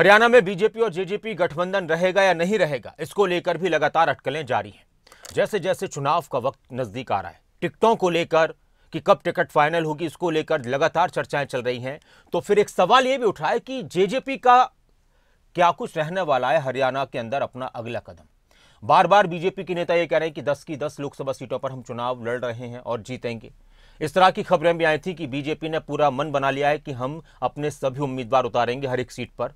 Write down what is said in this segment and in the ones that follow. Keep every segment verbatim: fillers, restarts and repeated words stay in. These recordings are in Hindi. हरियाणा में बीजेपी और जेजेपी गठबंधन रहेगा या नहीं रहेगा, इसको लेकर भी लगातार अटकलें जारी हैं। जैसे जैसे चुनाव का वक्त नजदीक आ रहा है, टिकटों को लेकर कि कब टिकट फाइनल होगी, इसको लेकर लगातार चर्चाएं चल रही हैं। तो फिर एक सवाल ये भी उठा है कि जेजेपी का क्या कुछ रहने वाला है हरियाणा के अंदर अपना अगला कदम। बार बार बीजेपी के नेता ये कह रहे हैं कि दस की दस लोकसभा सीटों पर हम चुनाव लड़ रहे हैं और जीतेंगे। इस तरह की खबरें भी आई थी कि बीजेपी ने पूरा मन बना लिया है कि हम अपने सभी उम्मीदवार उतारेंगे हर एक सीट पर।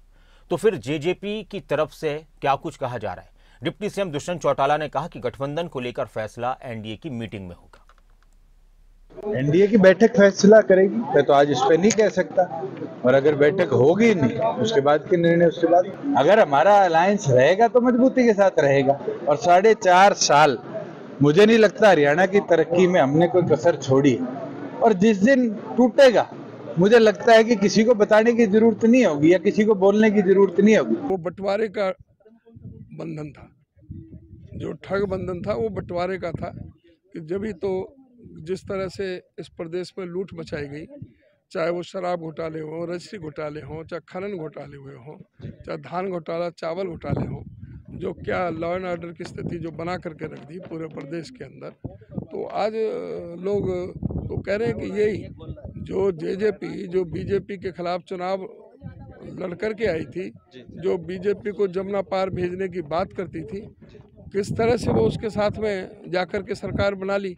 तो फिर जेजेपी की तरफ से क्या कुछ कहा जा रहा है। डिप्टी सीएम दुष्यंत चौटाला ने कहा कि गठबंधन को लेकर फैसला एनडीए की मीटिंग में होगा। एनडीए की बैठक फैसला करेगी, मैं तो आज इस पे नहीं कह सकता। और अगर बैठक होगी नहीं, उसके बाद के निर्णय, उसके बाद अगर हमारा अलायंस रहेगा तो मजबूती के साथ रहेगा। और साढ़े चार साल मुझे नहीं लगता हरियाणा की तरक्की में हमने कोई कसर छोड़ी। और जिस दिन टूटेगा, मुझे लगता है कि किसी को बताने की जरूरत नहीं होगी या किसी को बोलने की जरूरत नहीं होगी। वो बंटवारे का बंधन था, जो ठग बंधन था वो बंटवारे का था कि जब ही तो जिस तरह से इस प्रदेश में लूट मचाई गई, चाहे वो शराब घोटाले हों, रजिस्ट्री घोटाले हों, चाहे खनन घोटाले हुए हों, चाहे धान घोटाला, चावल घोटाले हों, जो क्या लॉ एंड ऑर्डर की स्थिति जो बना करके रख दी पूरे प्रदेश के अंदर। तो आज लोग तो कह रहे हैं कि यही जो जेजेपी जो बीजेपी के खिलाफ चुनाव लड़ कर के आई थी, जो बीजेपी को जमुना पार भेजने की बात करती थी, किस तरह से वो उसके साथ में जाकर के सरकार बना ली।